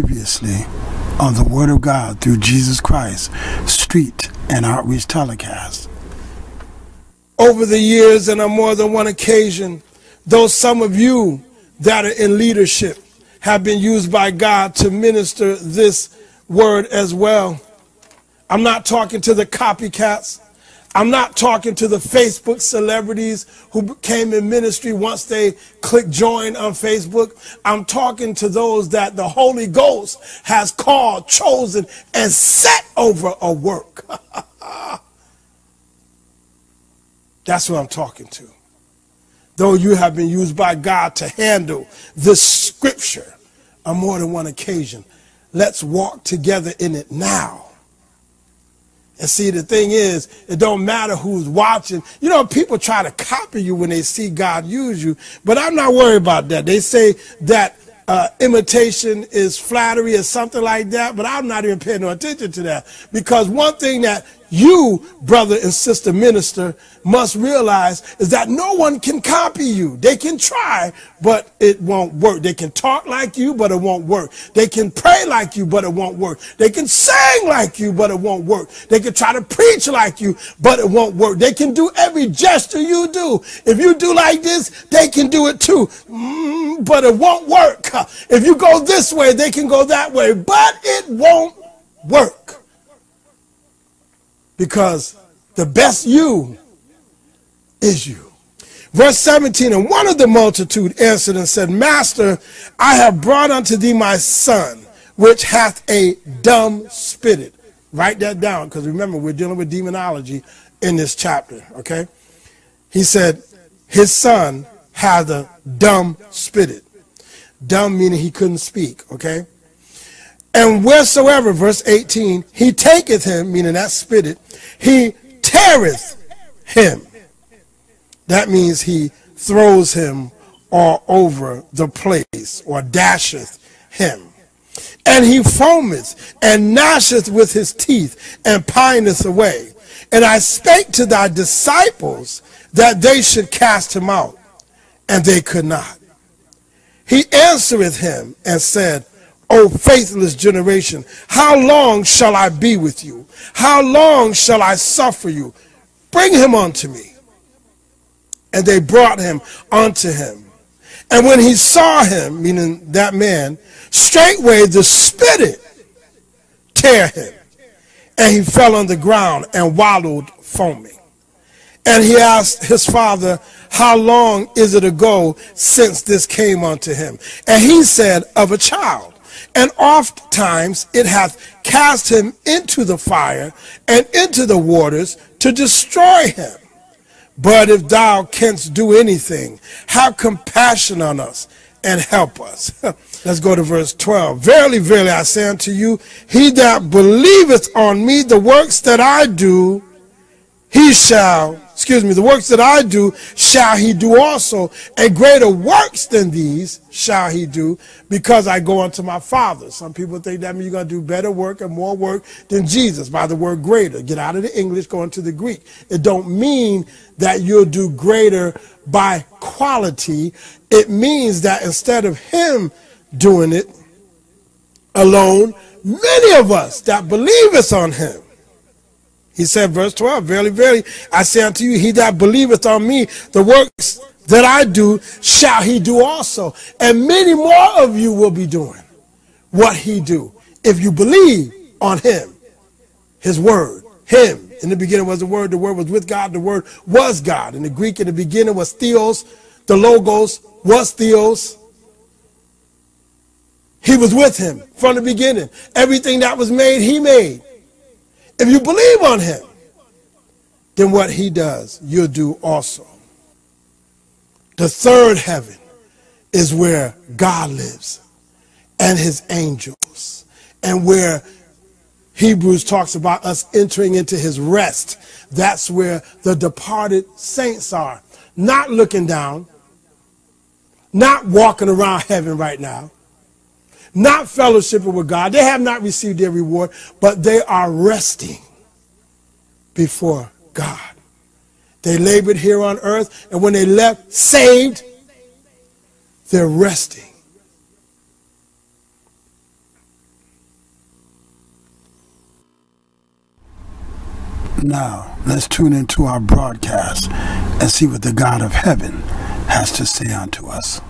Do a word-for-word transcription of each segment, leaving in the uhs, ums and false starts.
previously on the Word of God through Jesus Christ Street and Outreach telecast. Over the years, and on more than one occasion, though some of you that are in leadership have been used by God to minister this word as well. I'm not talking to the copycats. I'm not talking to the Facebook celebrities who came in ministry once they click join on Facebook. I'm talking to those that the Holy Ghost has called, chosen, and set over a work. That's what I'm talking to. Though you have been used by God to handle this scripture on more than one occasion, let's walk together in it now. And see, the thing is, it don't matter who's watching. You know, people try to copy you when they see God use you, but I'm not worried about that. They say that uh, imitation is flattery or something like that, but I'm not even paying no attention to that. Because one thing that you, brother and sister minister, must realize is that no one can copy you. They can try, but it won't work. They can talk like you, but it won't work. They can pray like you, but it won't work. They can sing like you, but it won't work. They can try to preach like you, but it won't work. They can do every gesture you do. If you do like this, they can do it too, mm, but it won't work. If you go this way, they can go that way, but it won't work. Because the best you is you. Verse seventeen, and one of the multitude answered and said, Master, I have brought unto thee my son, which hath a dumb spirit. Write that down, because remember, we're dealing with demonology in this chapter, okay? He said, his son had a dumb spirit. Dumb meaning he couldn't speak, okay? And wheresoever, verse eighteen, he taketh him, meaning that spirit, he teareth him. That means he throws him all over the place, or dasheth him. And he foameth, and gnasheth with his teeth, and pineth away. And I spake to thy disciples that they should cast him out, and they could not. He answereth him, and said, O faithless generation, how long shall I be with you? How long shall I suffer you? Bring him unto me. And they brought him unto him. And when he saw him, meaning that man, straightway the spirit tear him. And he fell on the ground and wallowed foaming. And he asked his father, how long is it ago since this came unto him? And he said, of a child. And oft times it hath cast him into the fire and into the waters to destroy him. But if thou canst do anything, have compassion on us and help us. Let's go to verse twelve. Verily, verily, I say unto you, he that believeth on me, the works that I do, he shall, excuse me, the works that I do, shall he do also, and greater works than these shall he do, because I go unto my Father. Some people think that means you're going to do better work and more work than Jesus, by the word greater. Get out of the English, go into the Greek. It don't mean that you'll do greater by quality. It means that instead of him doing it alone, many of us that believeth on him, he said, verse twelve, verily, verily, I say unto you, he that believeth on me, the works that I do, shall he do also. And many more of you will be doing what he do, if you believe on him, his word, him. In the beginning was the word, the word was with God, the word was God. In the Greek, in the beginning was theos, the logos was theos. He was with him from the beginning. Everything that was made, he made. If you believe on him, then what he does, you'll do also. The third heaven is where God lives and his angels, and where Hebrews talks about us entering into his rest. That's where the departed saints are, not looking down, not walking around heaven right now, not fellowshipping with God. They have not received their reward, but they are resting before God. They labored here on earth, and when they left saved, they're resting. Now, let's tune into our broadcast and see what the God of heaven has to say unto us.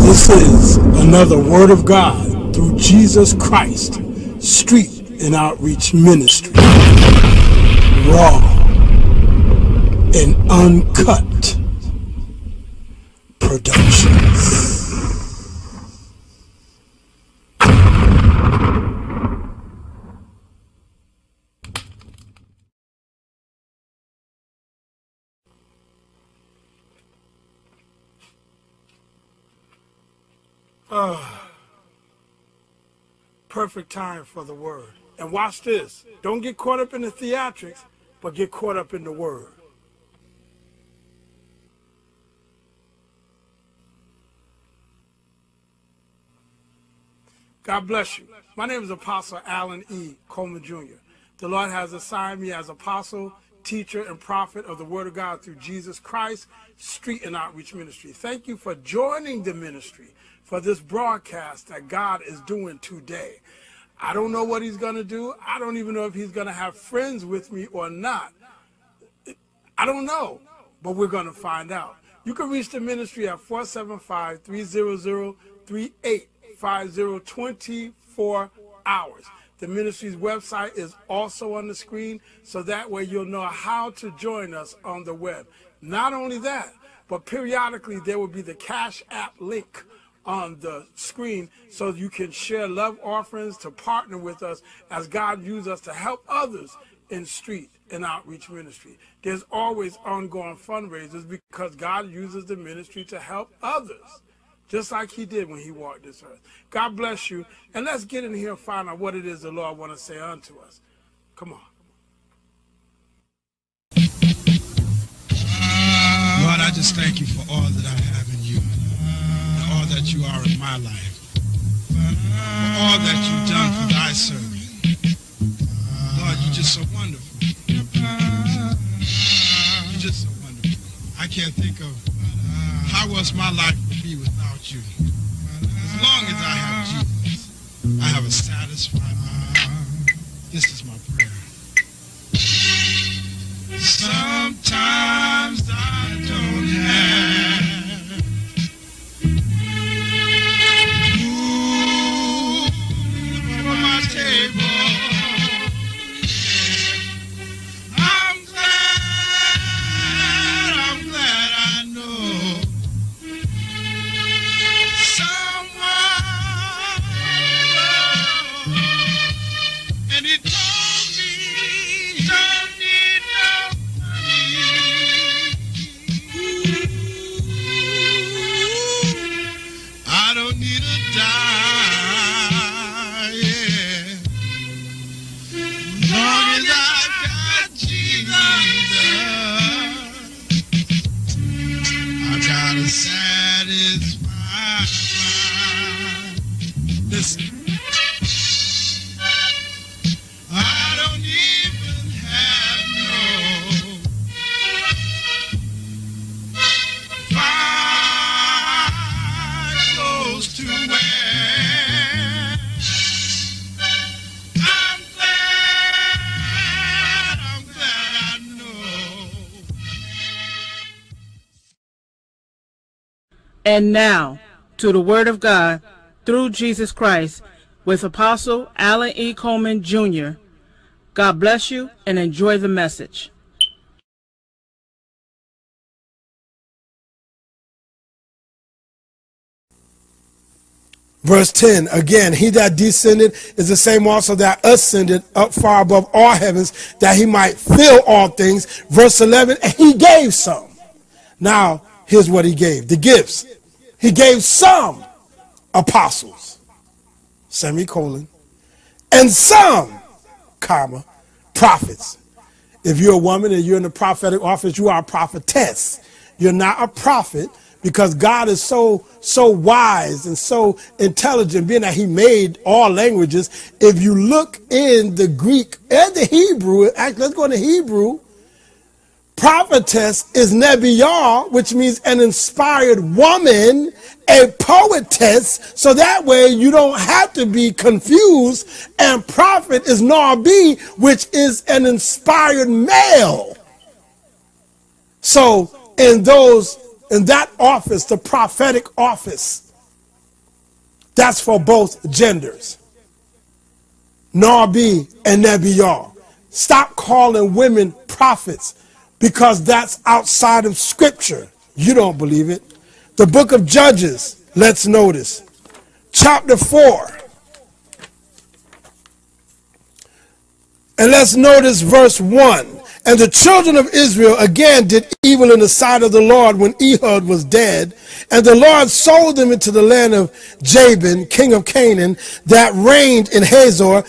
This is another Word of God through Jesus Christ Street and Outreach Ministry. Raw and uncut productions. Oh, perfect time for the word. And watch this. Don't get caught up in the theatrics, but get caught up in the word. God bless you. My name is Apostle Allen E. Coleman, Junior The Lord has assigned me as apostle, teacher, and prophet of the Word of God through Jesus Christ Street and Outreach Ministry. Thank you for joining the ministry for this broadcast that God is doing today. I don't know what he's going to do. I don't even know if he's going to have friends with me or not. I don't know, but we're going to find out. You can reach the ministry at four seven five, three zero zero, three eight five zero, twenty-four hours. The ministry's website is also on the screen, so that way you'll know how to join us on the web. Not only that, but periodically there will be the Cash App link on the screen, so you can share love offerings to partner with us as God uses us to help others in street and outreach ministry. There's always ongoing fundraisers because God uses the ministry to help others, just like he did when he walked this earth. God bless you, and let's get in here and find out what it is the Lord want to say unto us. Come on. Lord, I just thank you for all that I have in you, that you are in my life, for all that you've done for thy servant. Lord, you're just so wonderful. You're just so wonderful. I can't think of how else my life would be without you. As long as I have Jesus, I have a satisfied life. This is my prayer. Sometimes I don't have table. I'm glad, I'm glad I know someone, and he told me, don't need nobody. I don't need a dime. Listen, I don't even have no five goes to where I'm glad, I'm glad I know. And now to the Word of God through Jesus Christ with Apostle Allen E. Coleman, Junior God bless you and enjoy the message. Verse ten, again, he that descended is the same also that ascended up far above all heavens, that he might fill all things. Verse eleven, and he gave some. Now, here's what he gave, the gifts. He gave some apostles, semicolon, and some, comma, prophets. If you're a woman and you're in the prophetic office, you are a prophetess. You're not a prophet, because God is so, so wise and so intelligent, being that he made all languages. If you look in the Greek and the Hebrew, actually, let's go into Hebrew. Prophetess is Nebiyah, which means an inspired woman, a poetess, so that way you don't have to be confused. And prophet is Nabi, which is an inspired male. So in those, in that office, the prophetic office, that's for both genders, Nabi and Nebiyah. Stop calling women prophets, because that's outside of scripture. You don't believe it. The book of Judges, let's notice. Chapter four. And let's notice verse one. And the children of Israel again did evil in the sight of the Lord when Ehud was dead. And the Lord sold them into the land of Jabin, king of Canaan, that reigned in Hazor,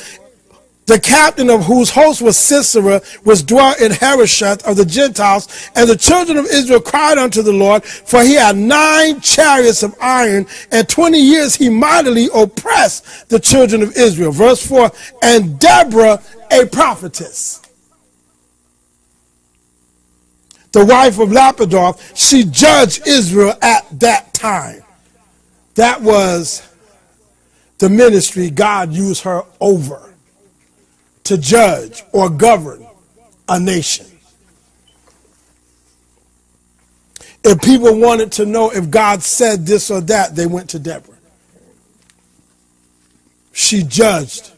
the captain of whose host was Sisera, was dwelt in Harosheth of the Gentiles. And the children of Israel cried unto the Lord, for he had nine chariots of iron, and twenty years he mightily oppressed the children of Israel. Verse four, and Deborah, a prophetess, the wife of Lapidoth, she judged Israel at that time. That was the ministry God used her over, to judge or govern a nation. If people wanted to know if God said this or that, they went to Deborah. She judged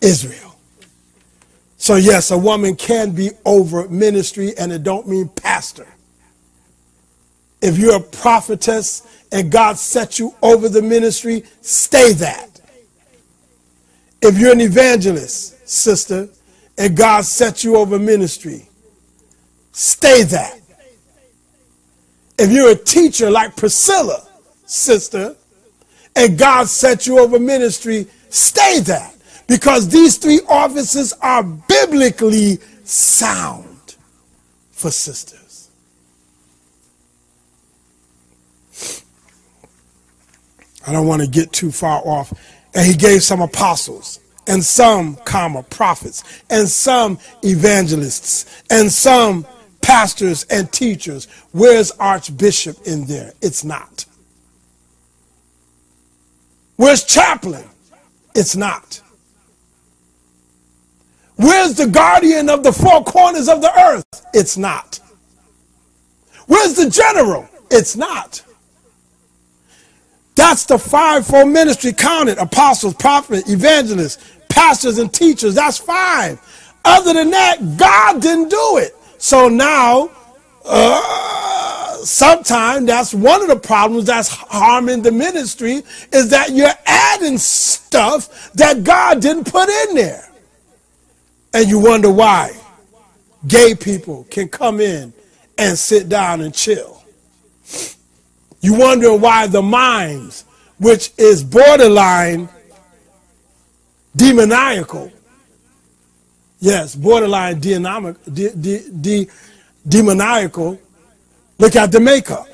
Israel. So yes, a woman can be over ministry, and it don't mean pastor. If you're a prophetess and God set you over the ministry, stay that. If you're an evangelist, sister, and God set you over ministry, stay that. If you're a teacher like Priscilla, sister, and God set you over ministry, stay that. Because these three offices are biblically sound for sisters. I don't want to get too far off. And he gave some apostles, and some, comma, prophets, and some evangelists, and some pastors and teachers. Where's archbishop in there? It's not. Where's chaplain? It's not. Where's the guardian of the four corners of the earth? It's not. Where's the general? It's not. That's the fivefold ministry counted: apostles, prophets, evangelists, pastors, and teachers. That's five. Other than that, God didn't do it. So now, uh, sometimes that's one of the problems that's harming the ministry, is that you're adding stuff that God didn't put in there. And you wonder why gay people can come in and sit down and chill. You wonder why the mimes, which is borderline demoniacal, yes, borderline de de de demoniacal, look at the makeup.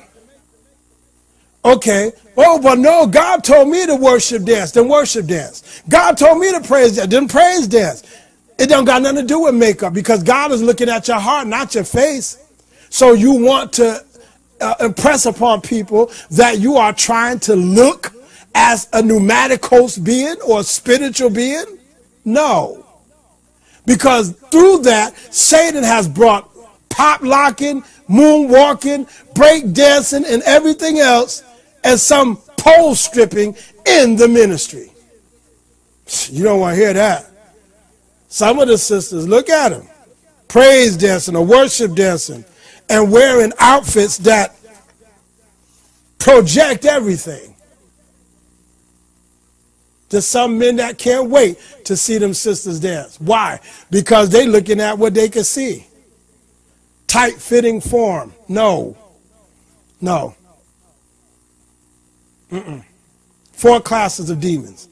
Okay, oh, but no, God told me to worship dance, then worship dance. God told me to praise dance, then praise dance. It don't got nothing to do with makeup, because God is looking at your heart, not your face. So you want to Uh, impress upon people that you are trying to look as a pneumaticos being or a spiritual being? No. Because through that, Satan has brought pop locking, moonwalking, break dancing, and everything else, and some pole stripping in the ministry. You don't want to hear that. Some of the sisters, look at them, praise dancing or worship dancing, and wearing outfits that project everything. There's some men that can't wait to see them sisters dance. Why? Because they're looking at what they can see. Tight-fitting form. No. No. Mm-mm. Four classes of demons.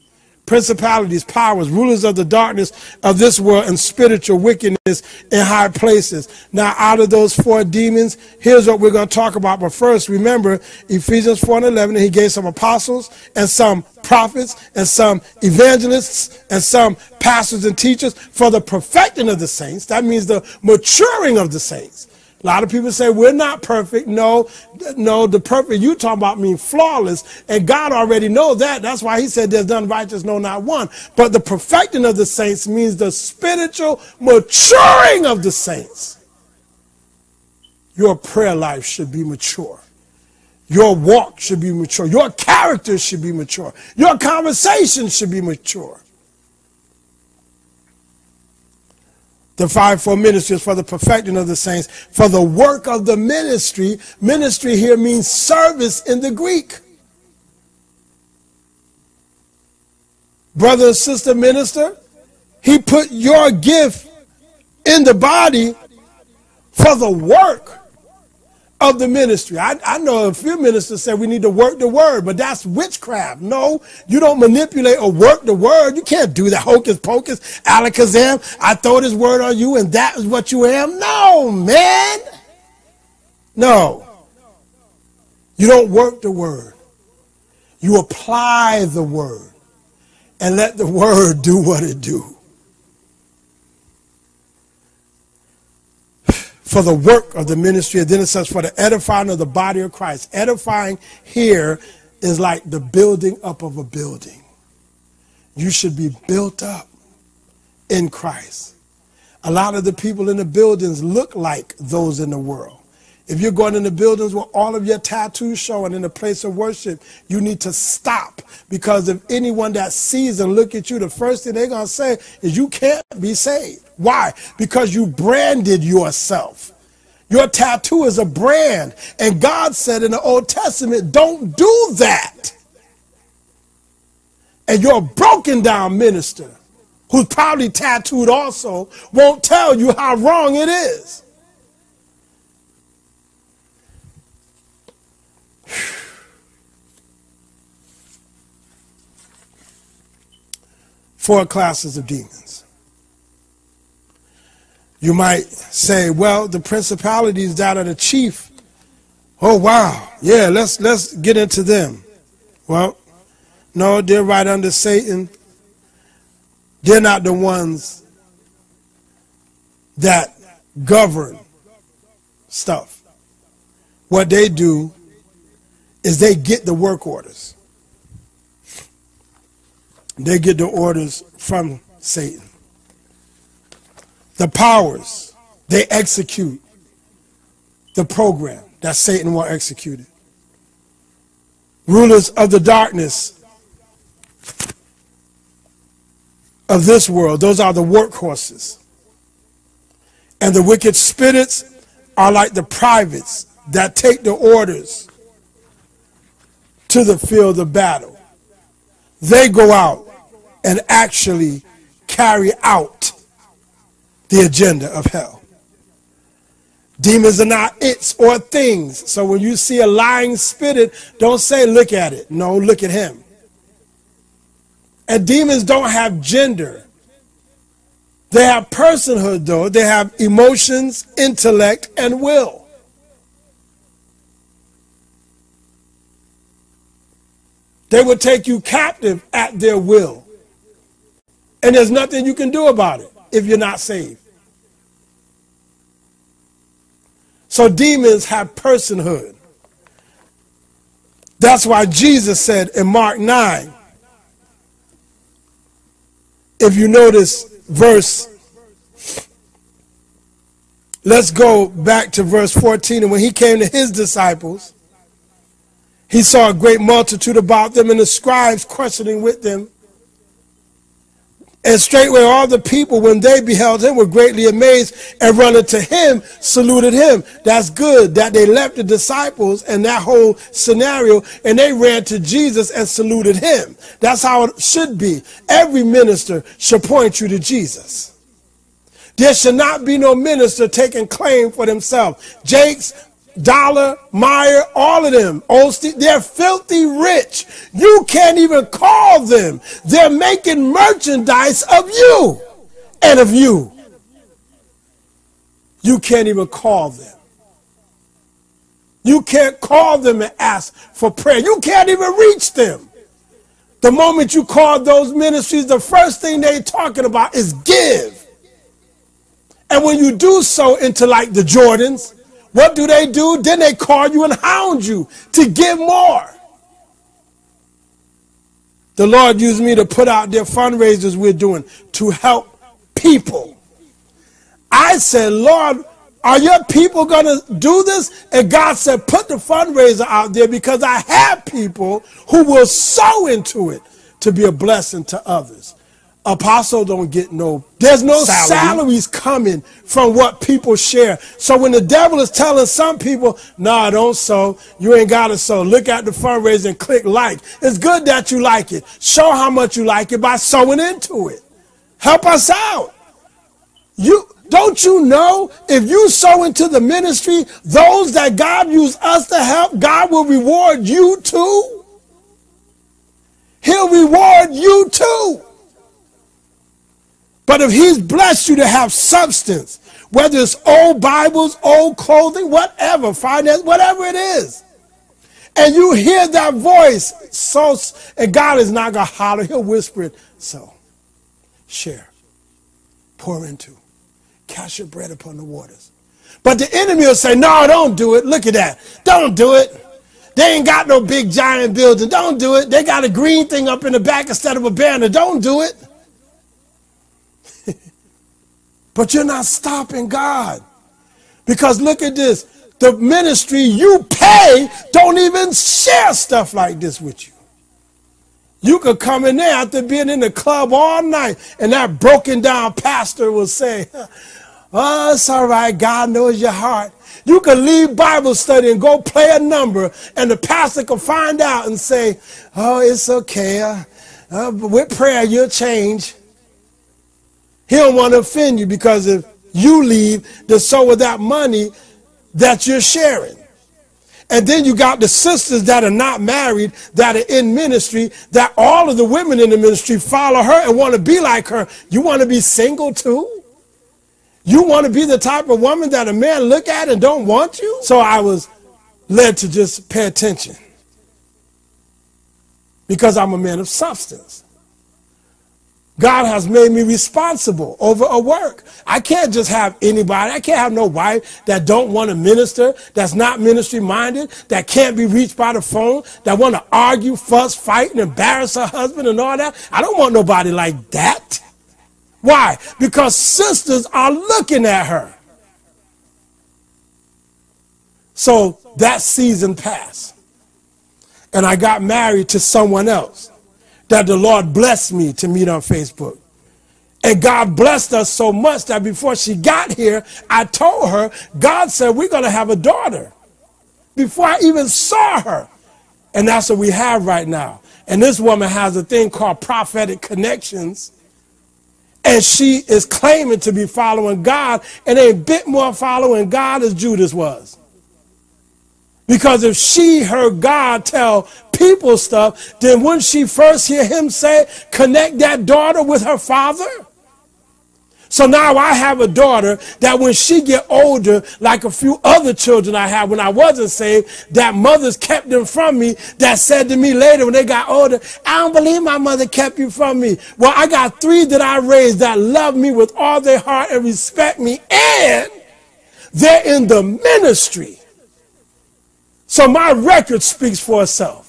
principalities, powers, rulers of the darkness of this world, and spiritual wickedness in high places. Now, out of those four demons, here's what we're going to talk about. But first, remember, Ephesians four and eleven, he gave some apostles and some prophets and some evangelists and some pastors and teachers for the perfecting of the saints. That means the maturing of the saints. A lot of people say we're not perfect. No, no, the perfect you talking about means flawless, and God already knows that. That's why he said there's none righteous, no, not one. But the perfecting of the saints means the spiritual maturing of the saints. Your prayer life should be mature. Your walk should be mature. Your character should be mature. Your conversation should be mature. The fivefold ministry is for the perfecting of the saints, for the work of the ministry. Ministry here means service in the Greek. Brother, sister, minister, he put your gift in the body for the work of the ministry. I, I know a few ministers say we need to work the word, but that's witchcraft. No, you don't manipulate or work the word. You can't do that hocus pocus, alakazam, I throw this word on you and that is what you am. No, man. No. You don't work the word. You apply the word and let the word do what it do. For the work of the ministry. And then it says for the edifying of the body of Christ. Edifying here is like the building up of a building. You should be built up in Christ. A lot of the people in the buildings look like those in the world. If you're going in the buildings with all of your tattoos showing in the place of worship, you need to stop. Because if anyone that sees and look at you, the first thing they're going to say is you can't be saved. Why? Because you branded yourself. Your tattoo is a brand. And God said in the Old Testament, don't do that. And your broken down minister, who's probably tattooed also, won't tell you how wrong it is. Four classes of demons. You might say, well, the principalities that are the chief. Oh, wow. Yeah, let's let's get into them. Well, no, they're right under Satan. They're not the ones that govern stuff. What they do is they get the work orders. They get the orders from Satan. The powers, they execute the program that Satan will execute. Rulers of the darkness of this world, those are the workhorses. And the wicked spirits are like the privates that take the orders to the field of battle. They go out and actually carry out the agenda of hell. Demons are not its or things. So when you see a lying spirit, don't say look at it. No, look at him. And demons don't have gender. They have personhood though. They have emotions, intellect, and will. They will take you captive at their will. And there's nothing you can do about it if you're not saved. So demons have personhood. That's why Jesus said in Mark nine, if you notice verse, let's go back to verse fourteen. And when he came to his disciples, he saw a great multitude about them and the scribes questioning with them. And straightway all the people, when they beheld him, were greatly amazed and running to him, saluted him. That's good that they left the disciples and that whole scenario and they ran to Jesus and saluted him. That's how it should be. Every minister should point you to Jesus. There should not be no minister taking claim for themselves. Jake's, Dollar, Meyer, all of them. Osteen, they're filthy rich. You can't even call them. They're making merchandise of you and of you. You can't even call them. You can't call them and ask for prayer. You can't even reach them. The moment you call those ministries, the first thing they're talking about is give. And when you do so into like the Jordans, what do they do? Then they call you and hound you to give more. The Lord used me to put out their fundraisers we're doing to help people. I said, Lord, are your people going to do this? And God said, put the fundraiser out there because I have people who will sow into it to be a blessing to others. Apostle don't get no, there's no salary. Salaries coming from what people share. So when the devil is telling some people, nah, don't sow, you ain't got to sow. Look at the fundraiser and click like. It's good that you like it. Show how much you like it by sowing into it. Help us out. You, don't you know if you sow into the ministry, those that God used us to help, God will reward you too. He'll reward you too. But if he's blessed you to have substance, whether it's old Bibles, old clothing, whatever, finance, whatever it is, and you hear that voice, so, and God is not going to holler. He'll whisper it. So, share, pour into, cast your bread upon the waters. But the enemy will say, no, don't do it. Look at that. Don't do it. They ain't got no big giant building. Don't do it. They got a green thing up in the back instead of a banner. Don't do it. But you're not stopping God. Because look at this. The ministry you pay don't even share stuff like this with you. You could come in there after being in the club all night and that broken down pastor will say, oh, it's all right. God knows your heart. You could leave Bible study and go play a number and the pastor could find out and say, oh, it's okay. Uh, uh, with prayer, you'll change. He don't want to offend you because if you leave, the soul of that money that you're sharing. And then you got the sisters that are not married, that are in ministry, that all of the women in the ministry follow her and want to be like her. You want to be single too? You want to be the type of woman that a man look at and don't want you? So I was led to just pay attention because I'm a man of substance. God has made me responsible over a work. I can't just have anybody. I can't have no wife that don't want to minister, that's not ministry minded, that can't be reached by the phone, that want to argue, fuss, fight, and embarrass her husband and all that. I don't want nobody like that. Why? Because sisters are looking at her. So that season passed. And I got married to someone else that the Lord blessed me to meet on Facebook. And God blessed us so much that before she got here, I told her, God said, we're going to have a daughter. Before I even saw her. And that's what we have right now. And this woman has a thing called prophetic connections. And she is claiming to be following God and a bit more following God as Judas was. Because if she heard God tell people stuff, then wouldn't she first hear him say, connect that daughter with her father? So now I have a daughter that when she get older, like a few other children I had when I wasn't saved, that mothers kept them from me, that said to me later when they got older, I don't believe my mother kept you from me. Well, I got three that I raised that love me with all their heart and respect me, and they're in the ministry. So my record speaks for itself.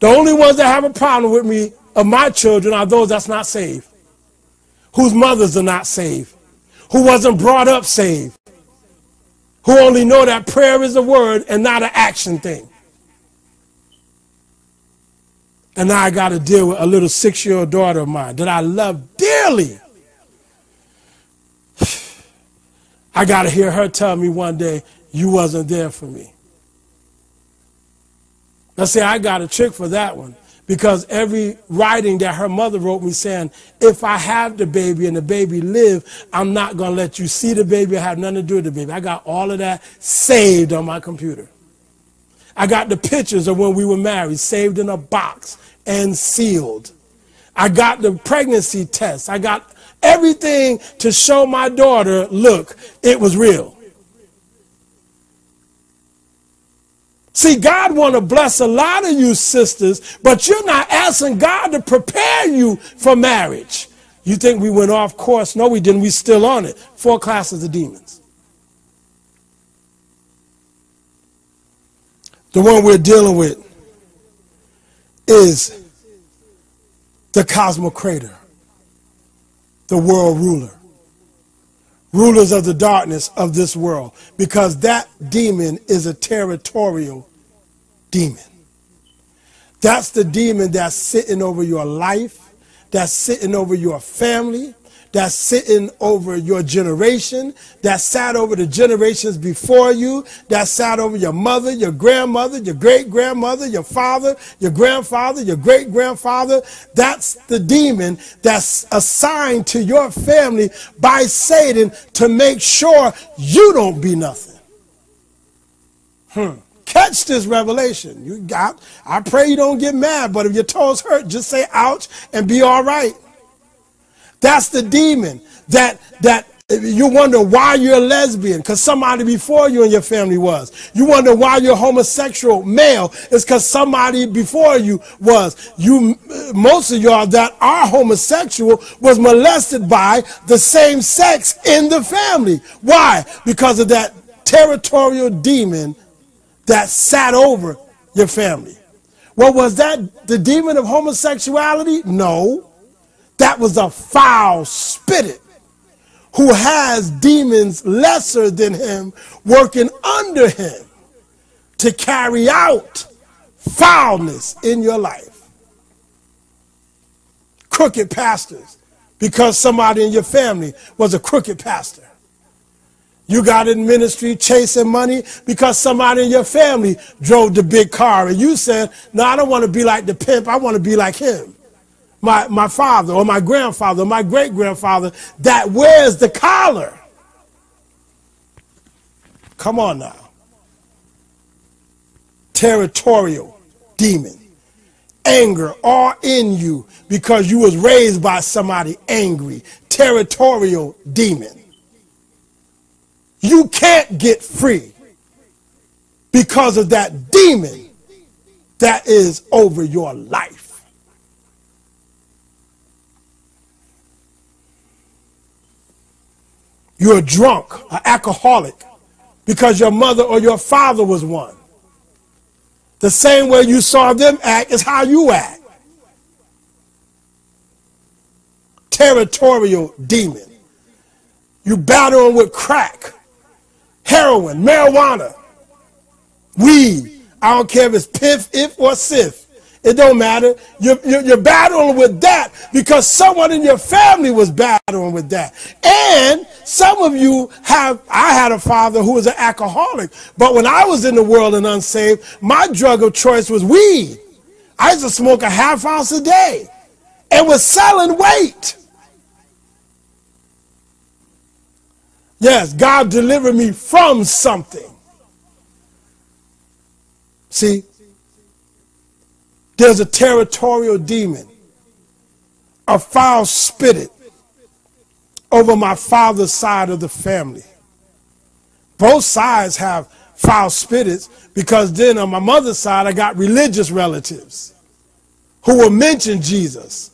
The only ones that have a problem with me of my children are those that's not saved, whose mothers are not saved, who wasn't brought up saved, who only know that prayer is a word and not an action thing. And now I got to deal with a little six-year-old daughter of mine that I love dearly. I got to hear her tell me one day, you wasn't there for me. Now see, I got a trick for that one because every writing that her mother wrote me saying, if I have the baby and the baby live, I'm not going to let you see the baby or have nothing to do with the baby. I got all of that saved on my computer. I got the pictures of when we were married saved in a box and sealed. I got the pregnancy test. I got everything to show my daughter, look, it was real. See, God want to bless a lot of you sisters, but you're not asking God to prepare you for marriage. You think we went off course? No, we didn't. We still on it. Four classes of demons. The one we're dealing with is the cosmocrator, the world ruler, rulers of the darkness of this world, because that demon is a territorial demon. That's the demon that's sitting over your life, that's sitting over your family, that's sitting over your generation, that sat over the generations before you, that sat over your mother, your grandmother, your great-grandmother, your father, your grandfather, your great-grandfather. That's the demon that's assigned to your family by Satan to make sure you don't be nothing. Hmm. Catch this revelation. You got. I pray you don't get mad, but if your toes hurt, just say ouch and be all right. That's the demon that, that you wonder why you're a lesbian because somebody before you in your family was. You wonder why you're homosexual male is because somebody before you was. You, most of y'all that are homosexual was molested by the same sex in the family. Why? Because of that territorial demon that sat over your family. Well, was that the demon of homosexuality? No. That was a foul spirit who has demons lesser than him working under him to carry out foulness in your life. Crooked pastors, because somebody in your family was a crooked pastor. You got in ministry chasing money because somebody in your family drove the big car and you said, no, I don't want to be like the pimp. I want to be like him. My, my father or my grandfather or my great-grandfather that wears the collar. Come on now. Territorial demon. Anger all in you because you was raised by somebody angry. Territorial demon. You can't get free because of that demon that is over your life. You're a drunk, an alcoholic, because your mother or your father was one. The same way you saw them act is how you act. Territorial demon. You're battling with crack, heroin, marijuana, weed. I don't care if it's piff, if, or sif. It don't matter. You're, you're, you're battling with that because someone in your family was battling with that. And some of you have, I had a father who was an alcoholic, but when I was in the world and unsaved, my drug of choice was weed. I used to smoke a half ounce a day and was selling weight. Yes, God delivered me from something. See? There's a territorial demon, a foul spirit over my father's side of the family. Both sides have foul spirits because then on my mother's side, I got religious relatives who will mention Jesus.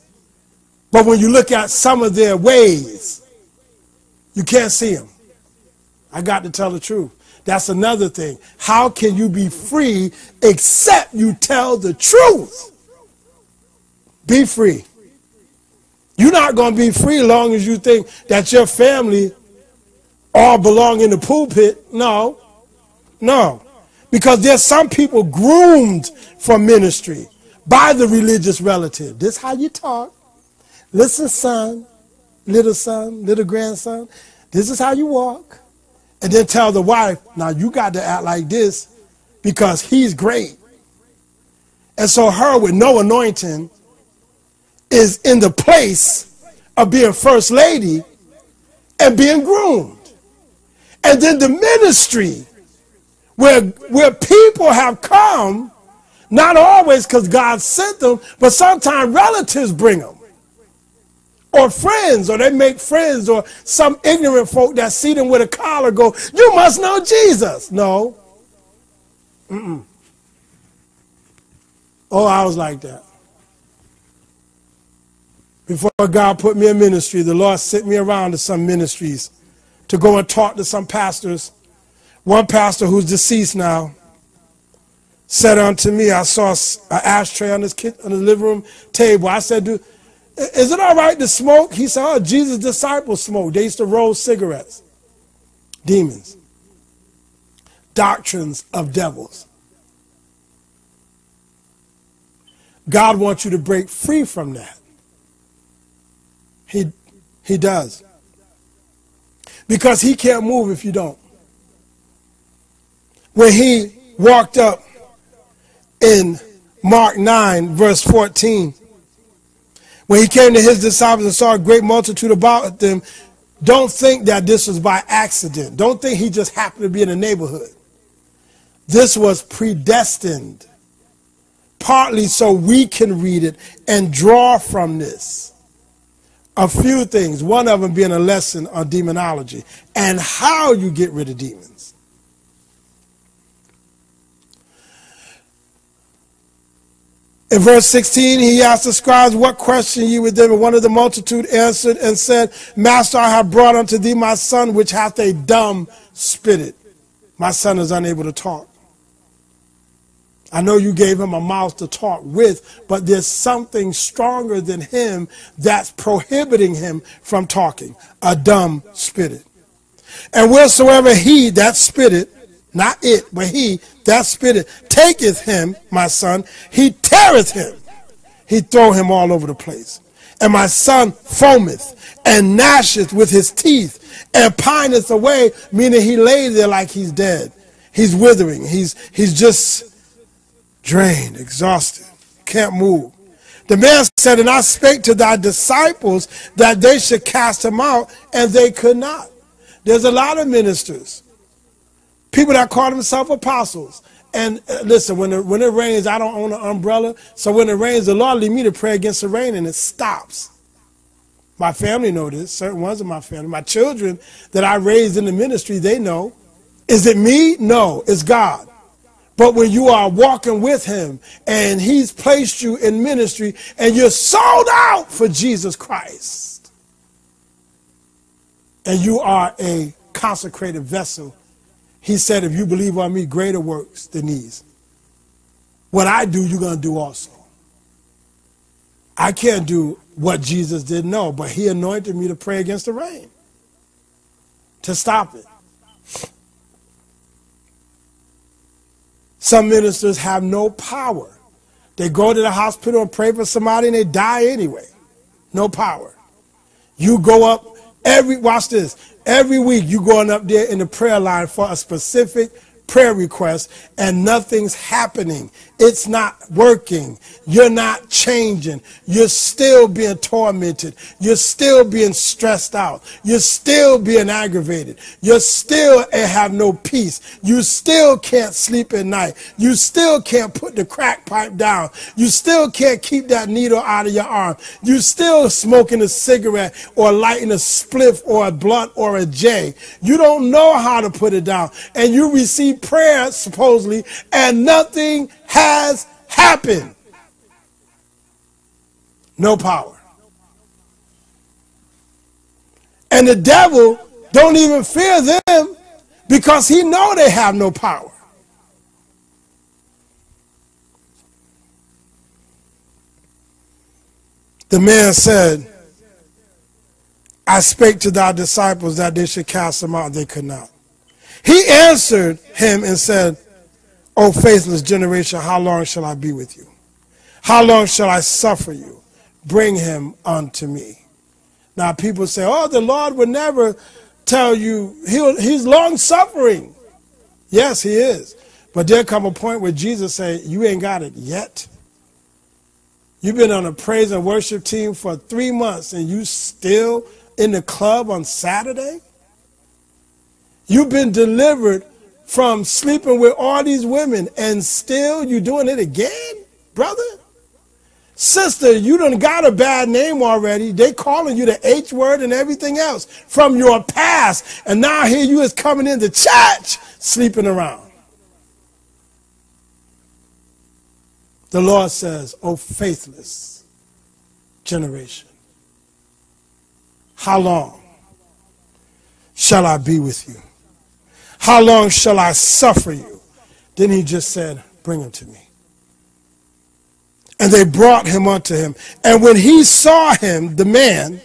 But when you look at some of their ways, you can't see them. I got to tell the truth. That's another thing. How can you be free except you tell the truth? Be free. You're not going to be free as long as you think that your family all belong in the pulpit. No. No. Because there's some people groomed for ministry by the religious relative. This is how you talk. Listen, son, little son, little grandson. This is how you walk. And then tell the wife, now you got to act like this because he's great. And so her with no anointing is in the place of being first lady and being groomed. And then the ministry where, where people have come, not always because God sent them, but sometimes relatives bring them. Or friends, or they make friends, or some ignorant folk that see them with a collar go, you must know Jesus. No. Mm-mm. Oh, I was like that. Before God put me in ministry, the Lord sent me around to some ministries to go and talk to some pastors. One pastor who's deceased now said unto me, I saw an ashtray on his on the living room table. I said, dude, is it all right to smoke? He said, oh, Jesus' disciples smoked. They used to roll cigarettes. Demons. Doctrines of devils. God wants you to break free from that. He, he does. Because he can't move if you don't. When he walked up in Mark nine, verse fourteen, when he came to his disciples and saw a great multitude about them, don't think that this was by accident. Don't think he just happened to be in the neighborhood. This was predestined, partly so we can read it and draw from this. A few things, one of them being a lesson on demonology and how you get rid of demons. In verse sixteen, he asked the scribes, what question ye with them? And one of the multitude answered and said, Master, I have brought unto thee my son, which hath a dumb spirit. My son is unable to talk. I know you gave him a mouth to talk with, but there's something stronger than him that's prohibiting him from talking. A dumb spirit. And wheresoever he, that spirit, not it, but he, that spirit, taketh him, my son, he teareth him. He throw him all over the place. And my son foameth and gnasheth with his teeth and pineth away, meaning he lay there like he's dead. He's withering. He's, he's just drained, exhausted, can't move. The man said, and I spake to thy disciples that they should cast him out, and they could not. There's a lot of ministers. People that call themselves apostles. And uh, listen, when it, when it rains, I don't own an umbrella. So when it rains, the Lord lead me to pray against the rain, and it stops. My family know this. Certain ones of my family. My children that I raised in the ministry, they know. Is it me? No, it's God. But when you are walking with him and he's placed you in ministry and you're sold out for Jesus Christ and you are a consecrated vessel, he said, if you believe on me, greater works than these. What I do, you're going to do also. I can't do what Jesus did, no, but he anointed me to pray against the rain, to stop it. Some ministers have no power. They go to the hospital and pray for somebody and they die anyway. No power. You go up every, watch this, every week you going up there in the prayer line for a specific prayer request and nothing's happening. It's not working. You're not changing. You're still being tormented. You're still being stressed out. You're still being aggravated. You're still and have no peace. You still can't sleep at night. You still can't put the crack pipe down. You still can't keep that needle out of your arm. You still smoking a cigarette or lighting a spliff or a blunt or a J. You don't know how to put it down. And you receive prayer supposedly and nothing has happened. No power. And the devil don't even fear them because he know they have no power. The man said, I spake to thy disciples that they should cast him out, and they could not. He answered him and said, O faithless generation, how long shall I be with you? How long shall I suffer you? Bring him unto me. Now people say, oh, the Lord will never tell you. He'll, he's long-suffering. Yes, he is. But there come a point where Jesus said, you ain't got it yet. You've been on a praise and worship team for three months and you still in the club on Saturday? You've been delivered from sleeping with all these women and still you doing it again, brother? Sister, you done got a bad name already. They calling you the H word and everything else from your past. And now here you is coming into church, sleeping around. The Lord says, "O faithless generation, how long shall I be with you? How long shall I suffer you?" Then he just said, "Bring him to me." And they brought him unto him. And when he saw him, the man,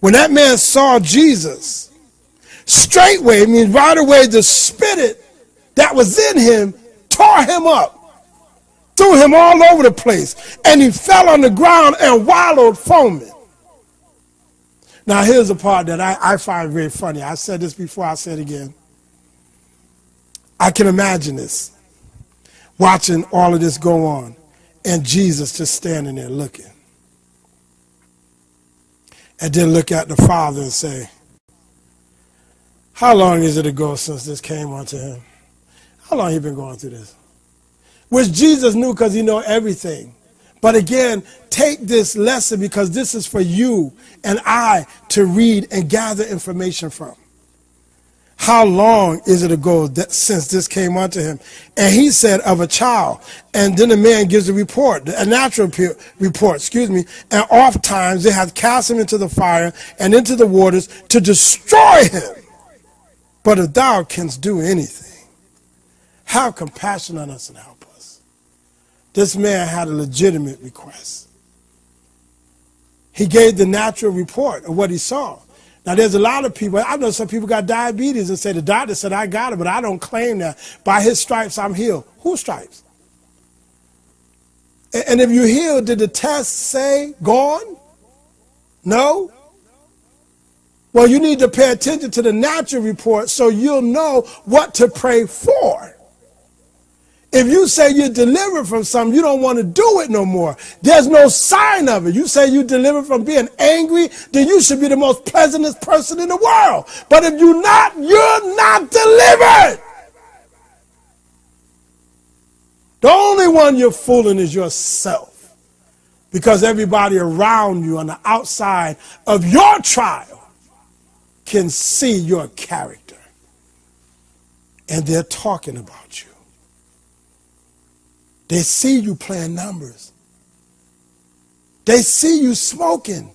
when that man saw Jesus, straightway, I mean right away, the spirit that was in him tore him up, threw him all over the place, and he fell on the ground and wallowed foaming. Now here's the part that I, I find very funny. I said this before, I said it again. I can imagine this, watching all of this go on. And Jesus just standing there looking. And then look at the Father and say, "How long is it ago since this came unto him? How long he been going through this?" Which Jesus knew because he know everything. But again, take this lesson because this is for you and I to read and gather information from. How long is it ago that since this came unto him? And he said, "Of a child." And then the man gives a report, a natural report, excuse me. And oft times they have cast him into the fire and into the waters to destroy him. But if thou canst do anything, have compassion on us and help us. This man had a legitimate request. He gave the natural report of what he saw. Now, there's a lot of people, I know some people got diabetes and say, "The doctor said I got it, but I don't claim that. By his stripes, I'm healed." Whose stripes? And if you're healed, did the test say gone? No? Well, you need to pay attention to the natural report so you'll know what to pray for. If you say you're delivered from something, you don't want to do it no more. There's no sign of it. You say you're delivered from being angry, then you should be the most pleasantest person in the world. But if you're not, you're not delivered. The only one you're fooling is yourself. Because everybody around you on the outside of your trial can see your character. And they're talking about you. They see you playing numbers. They see you smoking.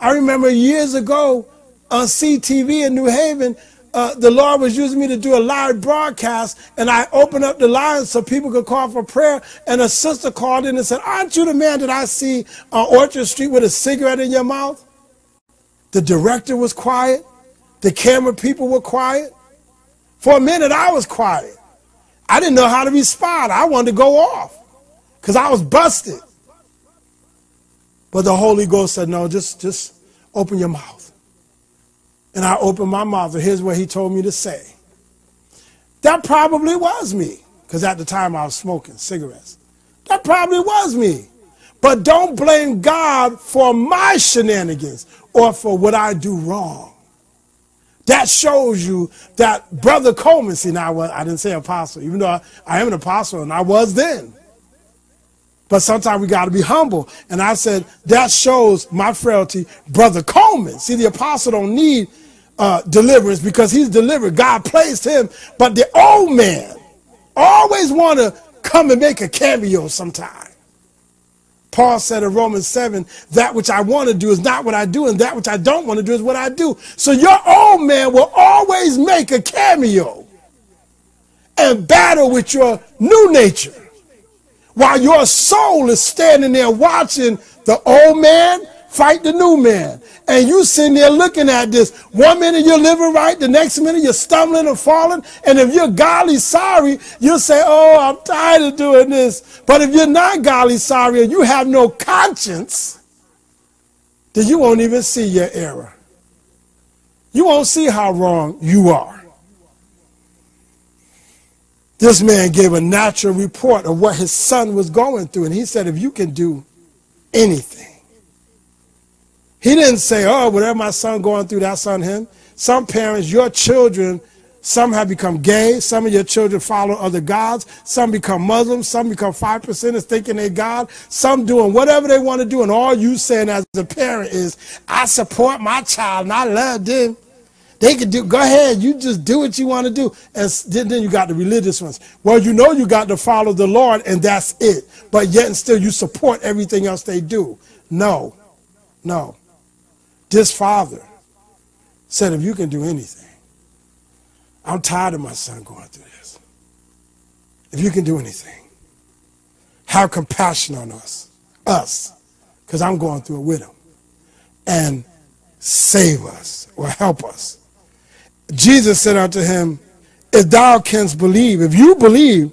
I remember years ago on C T V in New Haven, uh, the Lord was using me to do a live broadcast, and I opened up the line so people could call for prayer, and a sister called in and said, "Aren't you the man that I see on Orchard Street with a cigarette in your mouth?" The director was quiet. The camera people were quiet. For a minute, I was quiet. I didn't know how to respond. I wanted to go off because I was busted. But the Holy Ghost said, "No, just, just open your mouth." And I opened my mouth, and here's what he told me to say. That probably was me because at the time I was smoking cigarettes. That probably was me. But don't blame God for my shenanigans or for what I do wrong. That shows you that Brother Coleman, see now I, was, I didn't say apostle, even though I, I am an apostle and I was then. But sometimes we got to be humble. And I said, that shows my frailty, Brother Coleman. See, the apostle don't need uh, deliverance because he's delivered. God placed him. But the old man always want to come and make a cameo sometime. Paul said in Romans seven, that which I want to do is not what I do, and that which I don't want to do is what I do. So your old man will always make a cameo and battle with your new nature while your soul is standing there watching the old man fight the new man. And you sitting there looking at this. One minute you're living right, the next minute you're stumbling and falling. And if you're godly sorry, you'll say, "Oh, I'm tired of doing this." But if you're not godly sorry and you have no conscience, then you won't even see your error. You won't see how wrong you are. This man gave a natural report of what his son was going through. And he said, "If you can do anything. He didn't say, oh, whatever my son going through, that's on him. Some parents, your children, some have become gay. Some of your children follow other gods. Some become Muslims. Some become five percenters thinking they God. Some doing whatever they want to do. And all you saying as a parent is, I support my child and I love them. They could do, go ahead, you just do what you want to do. And then you got the religious ones. Well, you know you got to follow the Lord and that's it. But yet and still you support everything else they do. No, no. This father said, if you can do anything, I'm tired of my son going through this. If you can do anything, have compassion on us, us, because I'm going through it with him. And save us or help us. Jesus said unto him, if thou canst believe, if you believe,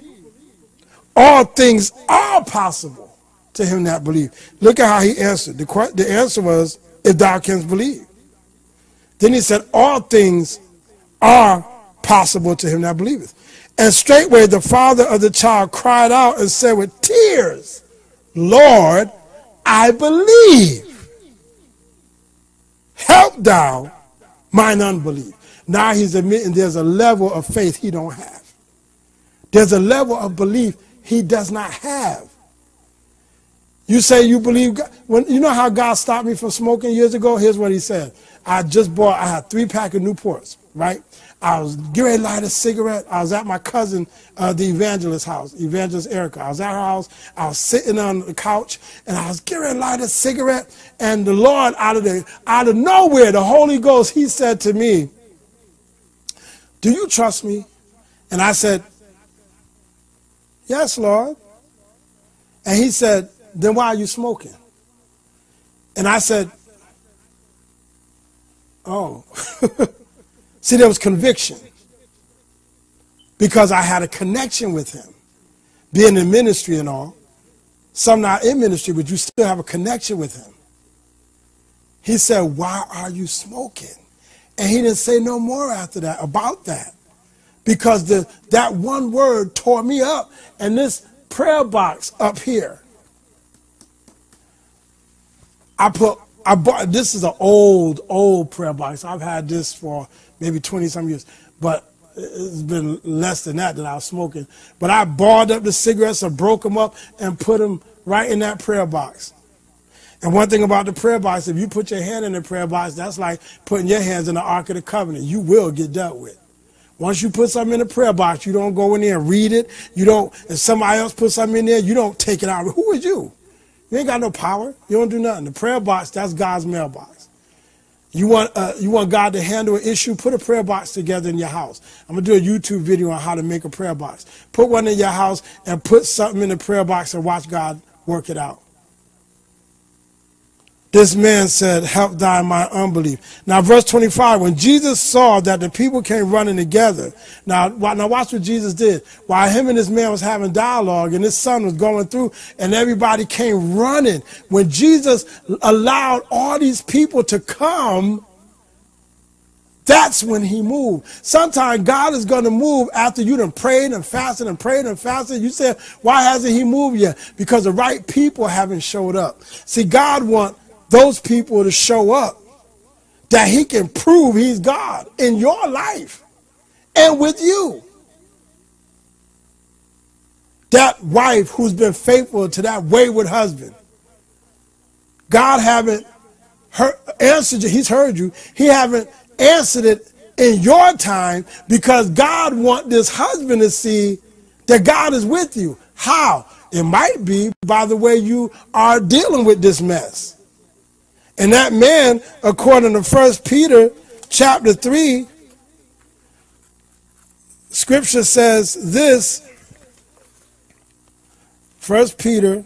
all things are possible to him that believe. Look at how he answered. The, the answer was, if thou canst believe. Then he said, all things are possible to him that believeth. And straightway the father of the child cried out and said with tears, Lord, I believe. Help thou mine unbelief. Now he's admitting there's a level of faith he don't have. There's a level of belief he does not have. You say you believe God. When, you know how God stopped me from smoking years ago? Here's what he said. I just bought, I had three pack of Newports, right? I was getting ready to light a cigarette. I was at my cousin, uh, the evangelist's house, evangelist Erica. I was at her house. I was sitting on the couch, and I was getting ready to light a cigarette. And the Lord, out of the, out of nowhere, the Holy Ghost, he said to me, do you trust me? And I said, yes, Lord. And he said, then why are you smoking? And I said, oh. See, there was conviction because I had a connection with him, being in ministry and all. Some not in ministry, but you still have a connection with him. He said, why are you smoking? And he didn't say no more after that about that because the, that one word tore me up. And this prayer box up here, I put, I bought, this is an old, old prayer box. I've had this for maybe twenty some years, but it's been less than that that I was smoking. But I balled up the cigarettes or broke them up and put them right in that prayer box. And one thing about the prayer box, if you put your hand in the prayer box, that's like putting your hands in the Ark of the Covenant. You will get dealt with. Once you put something in the prayer box, you don't go in there and read it. You don't, if somebody else puts something in there, you don't take it out. Who is you? You ain't got no power. You don't do nothing. The prayer box, that's God's mailbox. You want, uh, you want God to handle an issue? Put a prayer box together in your house. I'm going to do a YouTube video on how to make a prayer box. Put one in your house and put something in the prayer box and watch God work it out. This man said, help thy my unbelief. Now, verse twenty-five, when Jesus saw that the people came running together. Now, now watch what Jesus did. While him and this man was having dialogue and his son was going through and everybody came running. When Jesus allowed all these people to come, that's when he moved. Sometimes God is going to move after you done prayed and fasted and prayed and fasted. You said, why hasn't he moved yet? Because the right people haven't showed up. See, God wants those people to show up that he can prove he's God in your life and with you. That wife who's been faithful to that wayward husband, God haven't heard, answered you. He's heard you. He haven't answered it in your time because God wants this husband to see that God is with you. How? It might be by the way you are dealing with this mess. And that man, according to First Peter chapter three, scripture says this, First Peter,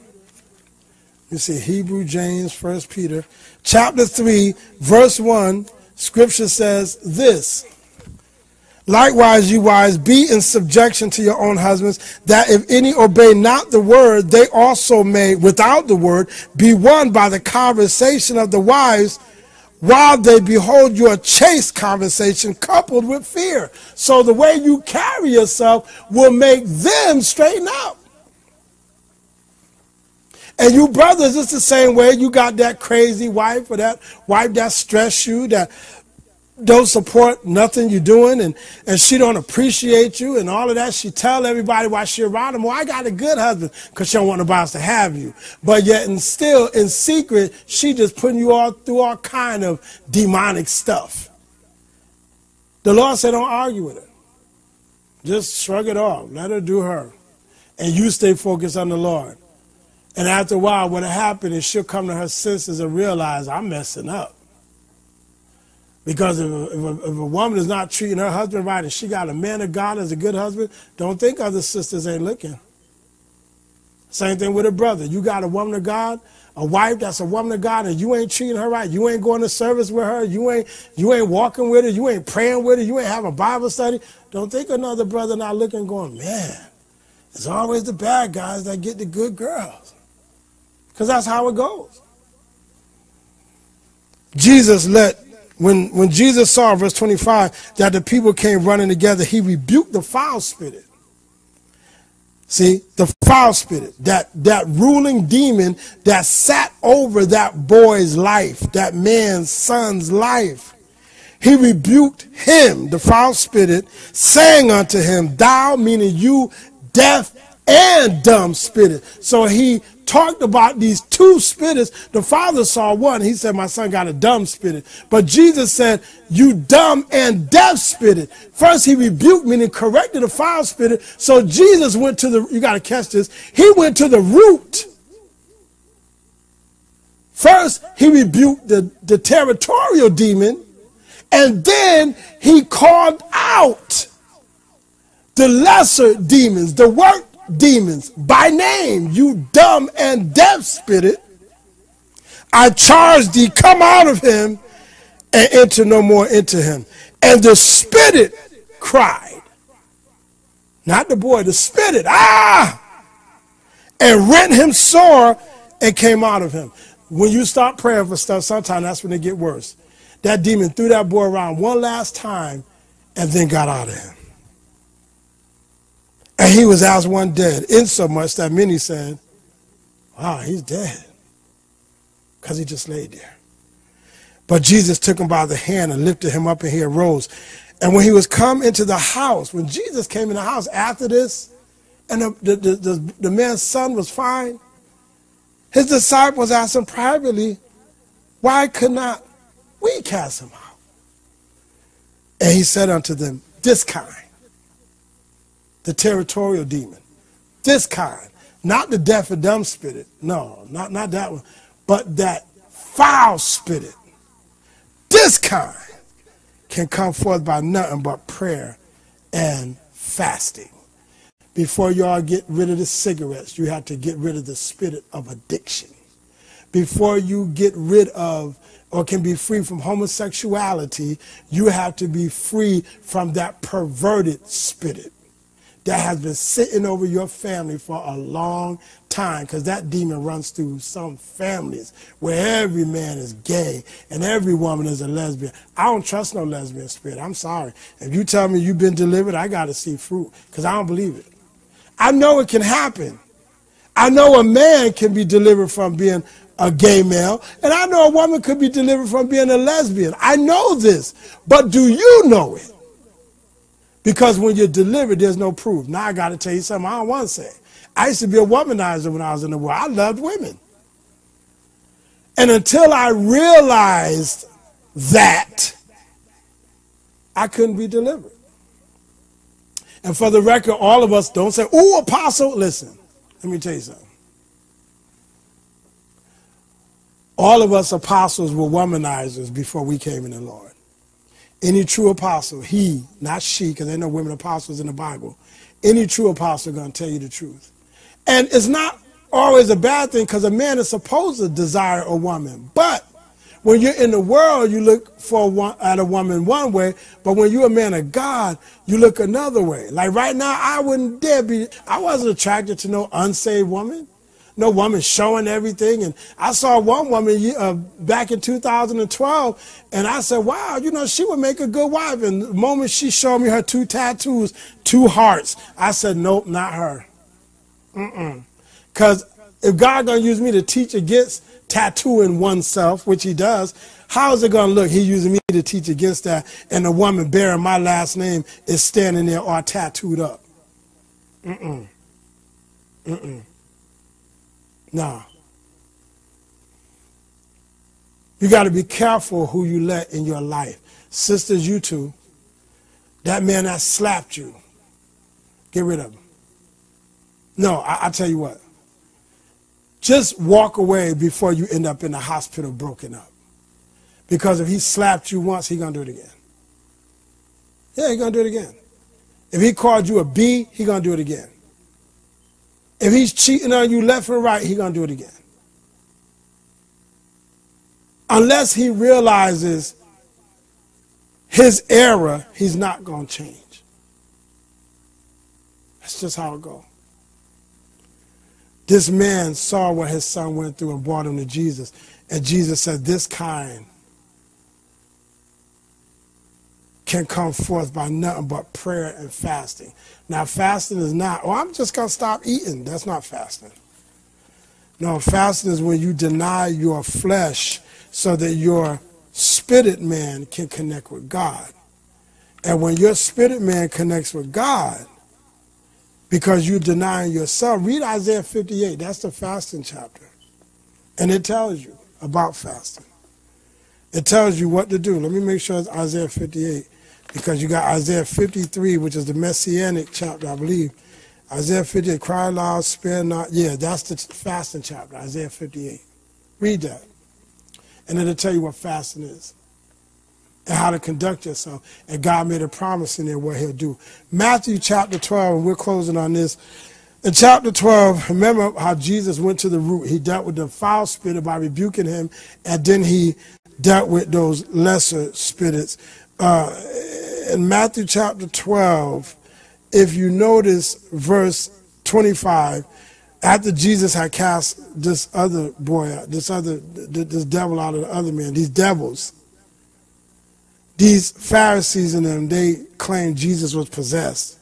you see Hebrew, James, First Peter, chapter three, verse one, scripture says this, likewise you wives, be in subjection to your own husbands, that if any obey not the word, they also may, without the word, be won by the conversation of the wives, while they behold your chaste conversation coupled with fear. So the way you carry yourself will make them straighten up. And you brothers, it's the same way. You got that crazy wife or that wife that stress you, that don't support nothing you're doing, and, and she don't appreciate you and all of that. She tell everybody why she around them, well, I got a good husband, because she don't want nobody else to have you. But yet and still in secret, she just putting you all through all kind of demonic stuff. The Lord said, don't argue with her. Just shrug it off. Let her do her. And you stay focused on the Lord. And after a while, what'll happen is she'll come to her senses and realize, I'm messing up. Because if a, if, a, if a woman is not treating her husband right and she got a man of God as a good husband, don't think other sisters ain't looking. Same thing with a brother. You got a woman of God, a wife that's a woman of God, and you ain't treating her right. You ain't going to service with her. You ain't, you ain't walking with her. You ain't praying with her. You ain't having Bible study. Don't think another brother not looking going, man, it's always the bad guys that get the good girls. Because that's how it goes. Jesus let, when, when Jesus saw, verse twenty-five, that the people came running together, he rebuked the foul spirit. See, the foul spirit, that, that ruling demon that sat over that boy's life, that man's son's life. He rebuked him, the foul spirit, saying unto him, thou, meaning you, deaf and dumb spirit. So he talked about these two spirits. The father saw one. He said, my son got a dumb spirit. But Jesus said, you dumb and deaf spirit. First, he rebuked, meaning corrected the foul spirit. So Jesus went to the, you got to catch this. He went to the root. First, he rebuked the, the territorial demon. And then he called out the lesser demons, the work demons, by name, you dumb and deaf spirit. I charge thee, come out of him and enter no more into him. And the spirit cried, not the boy, the spirit, ah, and rent him sore and came out of him. When you start praying for stuff, sometimes that's when it get worse. That demon threw that boy around one last time and then got out of him. And he was as one dead, insomuch that many said, wow, he's dead, because he just laid there. But Jesus took him by the hand and lifted him up, and he arose. And when he was come into the house, when Jesus came in the house after this, and the, the, the, the man's son was fine, his disciples asked him privately, why could not we cast him out? And he said unto them, this kind. The territorial demon, this kind, not the deaf and dumb spirit, no, not, not that one, but that foul spirit, this kind, can come forth by nothing but prayer and fasting. Before you all get rid of the cigarettes, you have to get rid of the spirit of addiction. Before you get rid of or can be free from homosexuality, you have to be free from that perverted spirit that has been sitting over your family for a long time, because that demon runs through some families where every man is gay and every woman is a lesbian. I don't trust no lesbian spirit. I'm sorry. If you tell me you've been delivered, I got to see fruit, because I don't believe it. I know it can happen. I know a man can be delivered from being a gay male, and I know a woman could be delivered from being a lesbian. I know this, but do you know it? Because when you're delivered, there's no proof. Now I got to tell you something I don't want to say. I used to be a womanizer when I was in the world. I loved women. And until I realized that, I couldn't be delivered. And for the record, all of us don't say, ooh, apostle, listen, let me tell you something. All of us apostles were womanizers before we came in the Lord. Any true apostle, he, not she, because there are no women apostles in the Bible. Any true apostle going to tell you the truth. And it's not always a bad thing, because a man is supposed to desire a woman. But when you're in the world, you look for one, at a woman one way. But when you're a man of God, you look another way. Like right now, I wouldn't dare be, I wasn't attracted to no unsaved woman. No woman showing everything. And I saw one woman uh, back in two thousand twelve, and I said, wow, you know, she would make a good wife. And the moment she showed me her two tattoos, two hearts, I said, nope, not her. Mm-mm. Because If God gonna use me to teach against tattooing oneself, which he does, how is it gonna look? He using me to teach against that, and the woman bearing my last name is standing there all tattooed up. Mm-mm. Mm-mm. Nah. You gotta be careful who you let in your life. Sisters, you two, that man that slapped you, get rid of him. No, I, I tell you what. Just walk away before you end up in the hospital broken up. Because if he slapped you once, he's going to do it again. Yeah, he's going to do it again. If he called you a B, he's going to do it again. If he's cheating on you left and right, he's going to do it again. Unless he realizes his error, he's not going to change. That's just how it goes. This man saw what his son went through and brought him to Jesus. And Jesus said, this kind can come forth by nothing but prayer and fasting. Now, fasting is not, oh, I'm just going to stop eating. That's not fasting. No, fasting is when you deny your flesh so that your spirit man can connect with God. And when your spirit man connects with God, because you're denying yourself. Read Isaiah fifty-eight. That's the fasting chapter. And it tells you about fasting. It tells you what to do. Let me make sure it's Isaiah fifty-eight. Because you got Isaiah fifty-three, which is the Messianic chapter, I believe. Isaiah fifty-eight, cry aloud, spare not. Yeah, that's the fasting chapter, Isaiah fifty-eight. Read that. And it'll tell you what fasting is. And how to conduct yourself. And God made a promise in there what he'll do. Matthew chapter twelve, and we're closing on this. In chapter twelve, remember how Jesus went to the root. He dealt with the foul spirit by rebuking him, and then he dealt with those lesser spirits. Uh, in Matthew chapter twelve, if you notice verse twenty-five, after Jesus had cast this other boy out, this other, this devil out of the other man, these devils, these Pharisees and them, they claimed Jesus was possessed.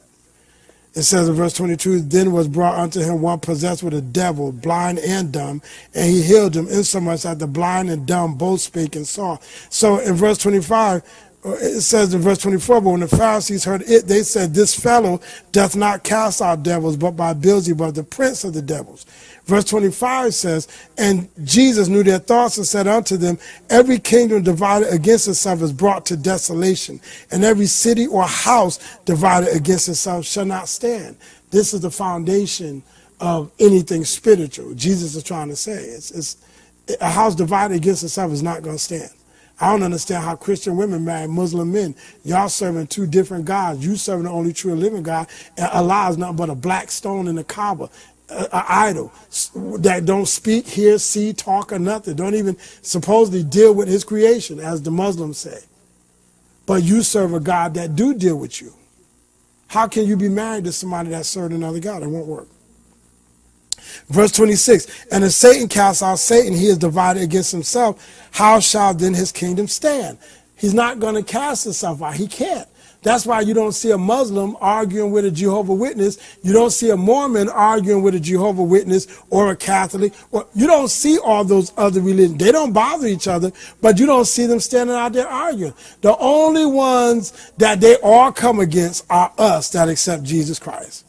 It says in verse twenty-two, then was brought unto him one possessed with a devil, blind and dumb, and he healed him, insomuch that the blind and dumb both spake and saw. So in verse twenty-five, it says in verse twenty-four, but when the Pharisees heard it, they said, this fellow doth not cast out devils, but by Beelzebub, the prince of the devils. Verse twenty-five says, and Jesus knew their thoughts and said unto them, every kingdom divided against itself is brought to desolation, and every city or house divided against itself shall not stand. This is the foundation of anything spiritual. Jesus is trying to say, it's, it's, a house divided against itself is not going to stand. I don't understand how Christian women marry Muslim men. Y'all serving two different gods. You serving the only true and living God. And Allah is nothing but a black stone in the Kaaba. An idol that don't speak, hear, see, talk, or nothing. Don't even supposedly deal with his creation, as the Muslims say. But you serve a God that do deal with you. How can you be married to somebody that served another God? It won't work. Verse twenty-six, and if Satan casts out Satan, he is divided against himself. How shall then his kingdom stand? He's not going to cast himself out. He can't. That's why you don't see a Muslim arguing with a Jehovah's Witness. You don't see a Mormon arguing with a Jehovah's Witness or a Catholic. Well, you don't see all those other religions. They don't bother each other, but you don't see them standing out there arguing. The only ones that they all come against are us that accept Jesus Christ.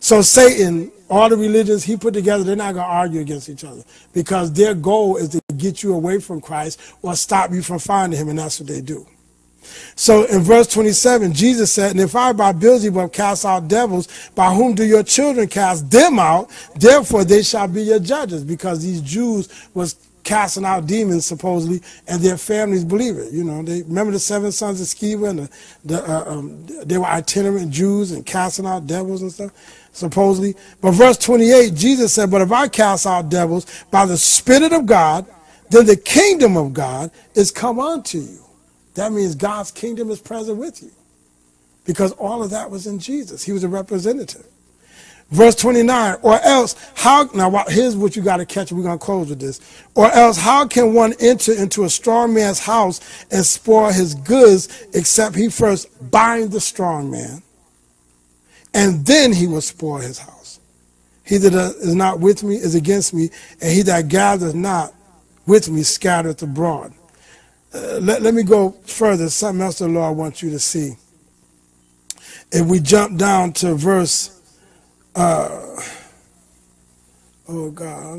So Satan, all the religions he put together, they're not going to argue against each other because their goal is to get you away from Christ or stop you from finding him, and that's what they do. So in verse twenty-seven, Jesus said, and if I by Beelzebub cast out devils, by whom do your children cast them out? Therefore they shall be your judges, because these Jews was casting out demons supposedly, and their families believe it. You know, they remember the seven sons of Sceva, and the, the, uh, um, they were itinerant Jews and casting out devils and stuff, supposedly. But verse twenty-eight, Jesus said, but if I cast out devils by the Spirit of God, then the kingdom of God is come unto you. That means God's kingdom is present with you, because all of that was in Jesus. He was a representative. Verse twenty-nine, or else how, now here's what you got to catch. We're going to close with this. Or else how can one enter into a strong man's house and spoil his goods, except he first bind the strong man, and then he will spoil his house. He that is not with me is against me, and he that gathers not with me scattereth abroad. Uh, let, let me go further. Something else the Lord wants you to see. If we jump down to verse, uh, oh God,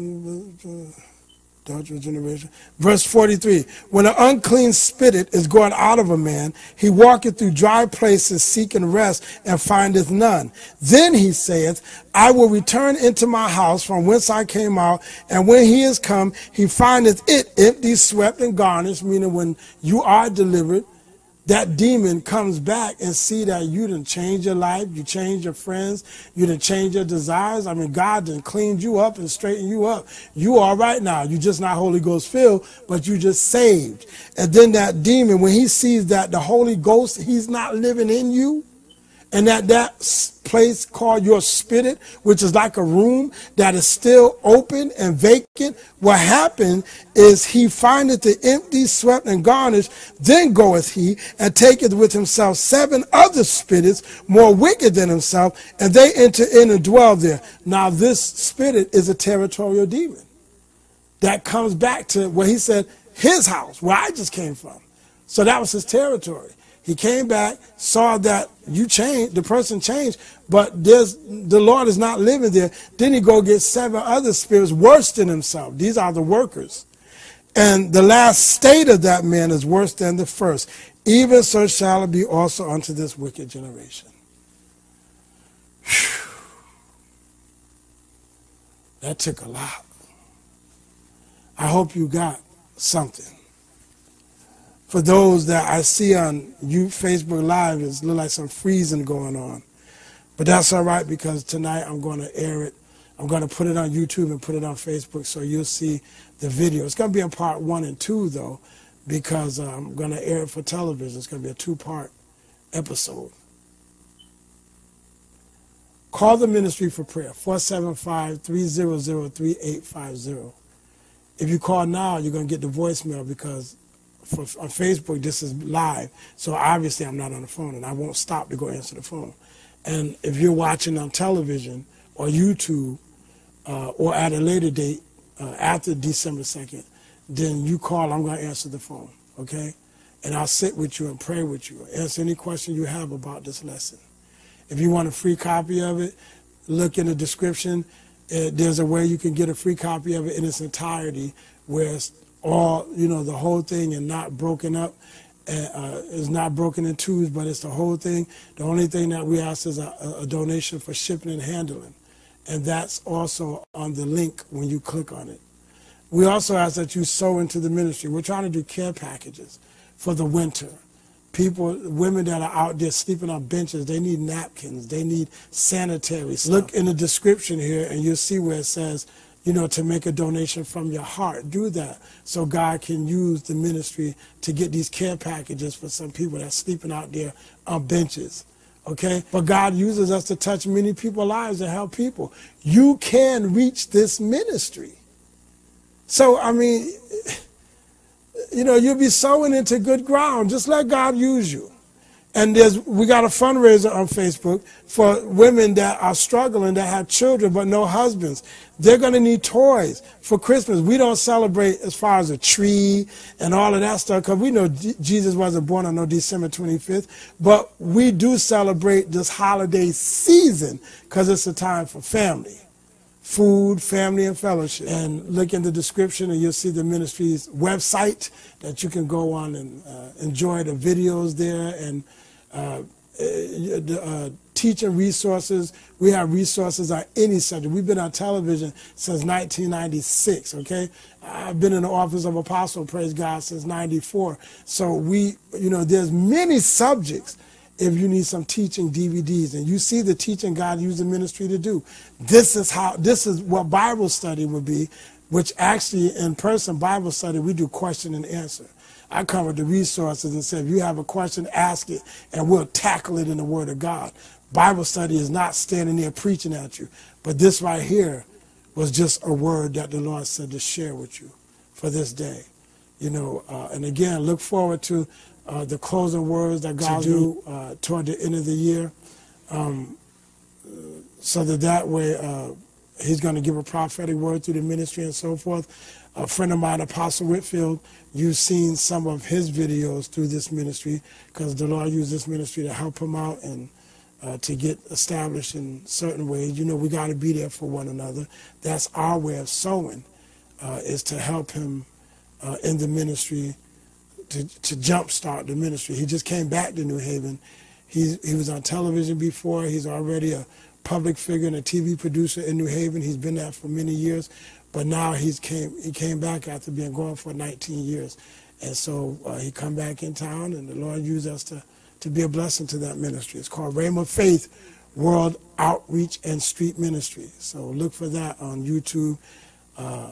adulterous generation. Verse forty-three, when an unclean spirit is going out of a man, he walketh through dry places, seeking rest, and findeth none. Then he saith, I will return into my house from whence I came out, and when he is come, he findeth it empty, swept, and garnished, meaning when you are delivered, that demon comes back and see that you done changed your life, you changed your friends, you done changed your desires. I mean, God done cleaned you up and straightened you up. You all right now. You just not Holy Ghost filled, but you just saved. And then that demon, when he sees that the Holy Ghost, he's not living in you, and that that place called your spirit, which is like a room that is still open and vacant, what happened is he findeth the empty, swept, and garnished. Then goeth he and taketh with himself seven other spirits more wicked than himself, and they enter in and dwell there. Now this spirit is a territorial demon that comes back to where he said, his house, where I just came from. So that was his territory. He came back, saw that you changed, the person changed, but there's, the Lord is not living there. Then he go get seven other spirits worse than himself. These are the workers. And the last state of that man is worse than the first. Even so shall it be also unto this wicked generation. Whew. That took a lot. I hope you got something. For those that I see on you Facebook Live, it looks like some freezing going on. But that's all right, because tonight I'm going to air it. I'm going to put it on YouTube and put it on Facebook, so you'll see the video. It's going to be a part one and two, though, because I'm going to air it for television. It's going to be a two-part episode. Call the ministry for prayer, four seven five, three zero zero, three eight five zero. If you call now, you're going to get the voicemail, because For, on Facebook, this is live, so obviously I'm not on the phone, and I won't stop to go answer the phone. And if you're watching on television or YouTube uh, or at a later date, uh, after December second, then you call, I'm going to answer the phone, okay? And I'll sit with you and pray with you, answer any question you have about this lesson. If you want a free copy of it, look in the description. Uh, there's a way you can get a free copy of it in its entirety, where it's all, you know, the whole thing, and not broken up. Uh, it's not broken in twos, but it's the whole thing. The only thing that we ask is a, a donation for shipping and handling. And that's also on the link when you click on it. We also ask that you sow into the ministry. We're trying to do care packages for the winter. People, women that are out there sleeping on benches, they need napkins. They need sanitary stuff. Look in the description here, and you'll see where it says, you know, to make a donation from your heart, do that. So God can use the ministry to get these care packages for some people that's sleeping out there on benches, okay? But God uses us to touch many people's lives and help people. You can reach this ministry. So, I mean, you know, you'll be sowing into good ground. Just let God use you. And there's, we got a fundraiser on Facebook for women that are struggling, that have children but no husbands. They're going to need toys for Christmas. We don't celebrate as far as a tree and all of that stuff, because we know Jesus wasn't born on no December twenty-fifth. But we do celebrate this holiday season, because it's a time for family, food, family, and fellowship. And look in the description, and you'll see the ministry's website that you can go on and uh, enjoy the videos there, and Uh, uh, uh, teaching resources. We have resources on any subject. We've been on television since nineteen ninety-six, okay? I've been in the office of Apostle, praise God, since ninety-four. So we, you know, there's many subjects if you need some teaching D V Ds. And you see the teaching God used the ministry to do. This is how, this is what Bible study would be, which actually in person Bible study, we do question and answer. I covered the resources and said, if you have a question, ask it, and we'll tackle it in the Word of God. Bible study is not standing there preaching at you. But this right here was just a word that the Lord said to share with you for this day. You know, uh, and again, look forward to uh, the closing words that God to do uh, toward the end of the year, um, so that that way uh, He's going to give a prophetic word through the ministry and so forth. A friend of mine, Apostle Whitfield, you've seen some of his videos through this ministry because the Lord used this ministry to help him out and uh, to get established in certain ways. You know, we got to be there for one another. That's our way of sowing, uh, is to help him uh, in the ministry, to, to jumpstart the ministry. He just came back to New Haven. He, he was on television before. He's already a public figure and a T V producer in New Haven. He's been there for many years, but now he's came he came back after being gone for nineteen years, and so uh, he come back in town, and the Lord used us to to be a blessing to that ministry. It's called Rame of Faith World Outreach and Street Ministry. So look for that on YouTube, uh,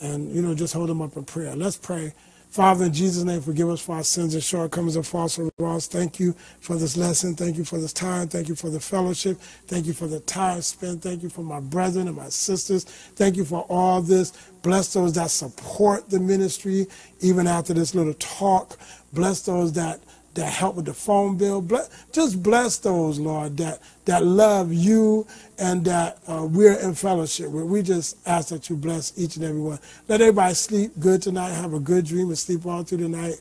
and you know just hold them up in prayer. Let's pray. Father, in Jesus' name, forgive us for our sins and shortcomings and false rewards. Thank you for this lesson. Thank you for this time. Thank you for the fellowship. Thank you for the time spent. Thank you for my brethren and my sisters. Thank you for all this. Bless those that support the ministry, even after this little talk. Bless those that, that help with the phone bill. Bless, just bless those, Lord, that, that love you and that uh, we're in fellowship with. We just ask that you bless each and every one. Let everybody sleep good tonight, have a good dream, and sleep all through the night,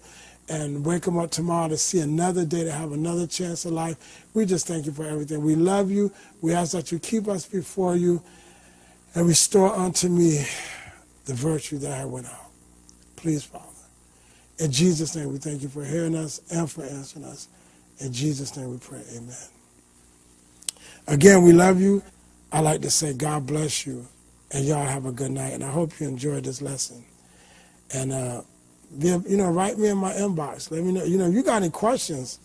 and wake them up tomorrow to see another day, to have another chance of life. We just thank you for everything. We love you. We ask that you keep us before you and restore unto me the virtue that I went out. Please, Father. In Jesus' name, we thank you for hearing us and for answering us. In Jesus' name we pray, amen. Again, we love you. I like to say God bless you, and y'all have a good night. And I hope you enjoyed this lesson. And, uh, you know, write me in my inbox. Let me know. You know, you got any questions,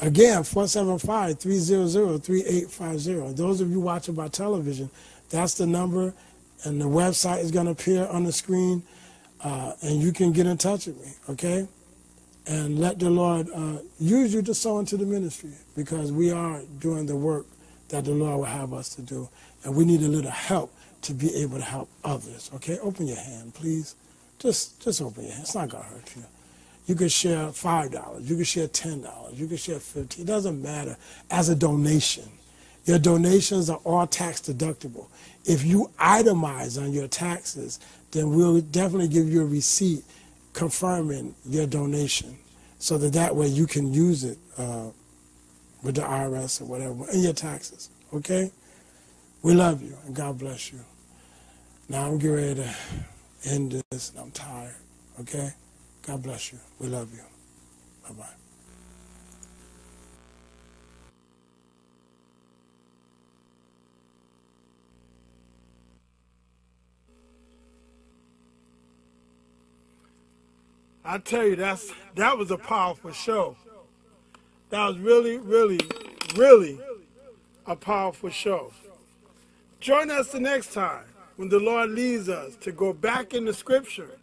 again, four seven five, three zero zero, three eight five zero. Those of you watching by television, that's the number, and the website is going to appear on the screen. Uh, and you can get in touch with me, okay? And let the Lord uh, use you to sow into the ministry, because we are doing the work that the Lord will have us to do. And we need a little help to be able to help others, okay? Open your hand, please. Just just open your hand. It's not going to hurt you. You can share five dollars. You can share ten dollars. You can share fifteen dollars. It doesn't matter. As a donation, your donations are all tax deductible. If you itemize on your taxes, then we'll definitely give you a receipt confirming your donation, so that that way you can use it uh, with the I R S or whatever, and your taxes, okay? We love you, and God bless you. Now I'm getting ready to end this, and I'm tired, okay? God bless you. We love you. Bye-bye. I tell you, that's that was a powerful show. That was really, really, really a powerful show. Join us the next time when the Lord leads us to go back into Scripture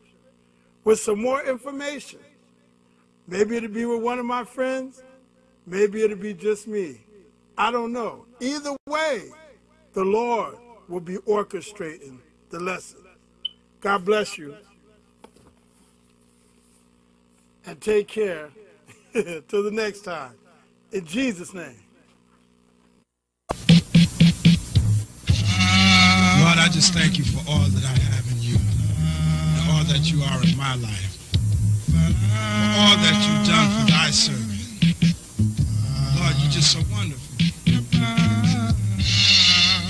with some more information. Maybe it'll be with one of my friends. Maybe it'll be just me. I don't know. Either way, the Lord will be orchestrating the lesson. God bless you. And take care. Till the next time. In Jesus' name. Lord, I just thank you for all that I have in you, and all that you are in my life, for all that you've done for thy servant. Lord, you're just so wonderful. You're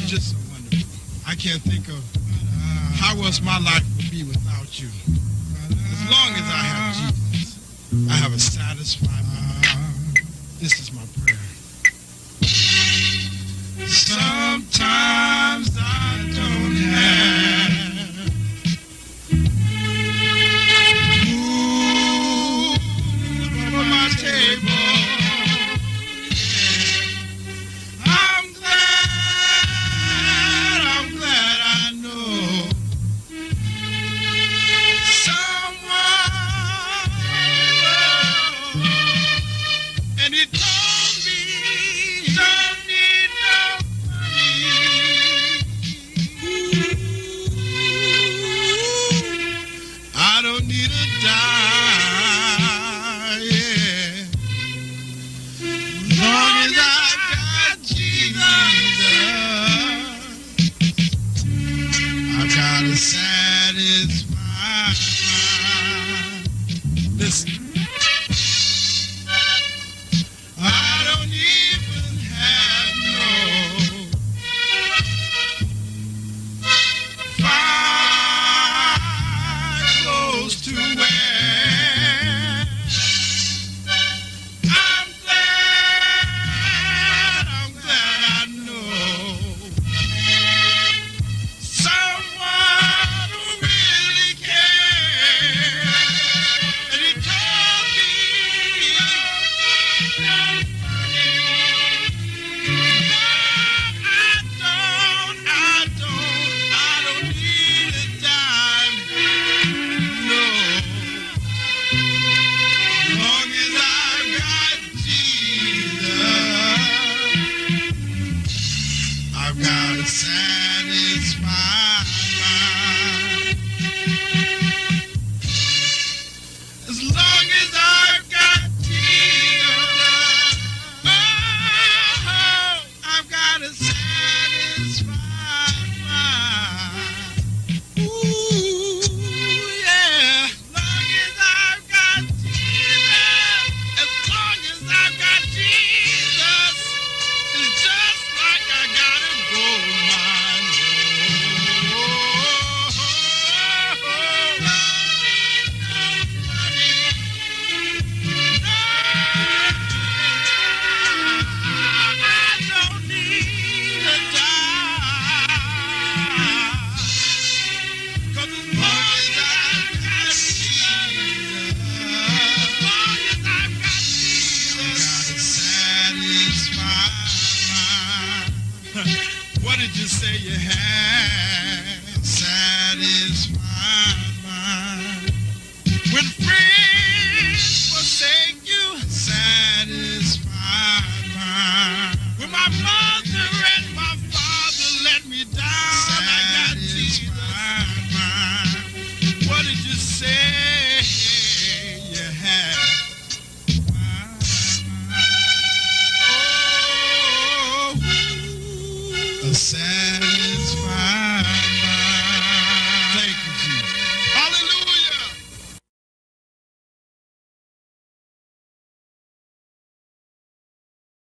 just so wonderful. I can't think of how else my life would be without you. As long as I have Jesus, I have a satisfied mind. This is my prayer. Sometimes I don't have food for my table. I'm glad, I'm glad I know someone. And he told me, don't need no money. to satisfy. Listen. I don't even have no fire close to where I'm glad, I'm glad I know someone who really cares. And he told me I'm I don't, I don't, I don't need a dime, no. As long as I've got Jesus, I've got to satisfy.